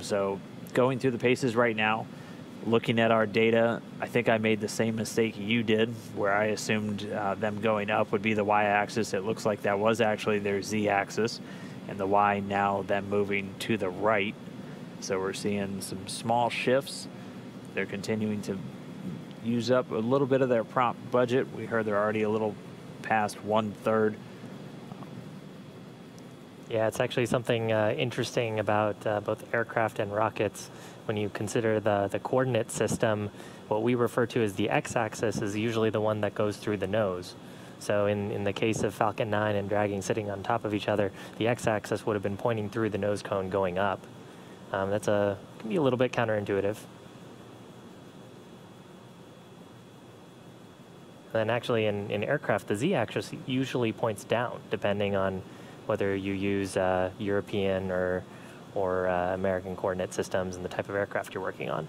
So going through the paces right now, looking at our data, I think I made the same mistake you did, where I assumed them going up would be the y-axis. It looks like that was actually their z-axis, and the y now them moving to the right. So we're seeing some small shifts. They're continuing to use up a little bit of their prop budget. We heard they're already a little past 1/3. Yeah, it's actually something interesting about both aircraft and rockets. When you consider the coordinate system, what we refer to as the x-axis is usually the one that goes through the nose. So in the case of Falcon 9 and Dragging sitting on top of each other, the x-axis would have been pointing through the nose cone going up. That's can be a little bit counterintuitive. And actually in aircraft, the z-axis usually points down, depending on whether you use European or American coordinate systems and the type of aircraft you're working on.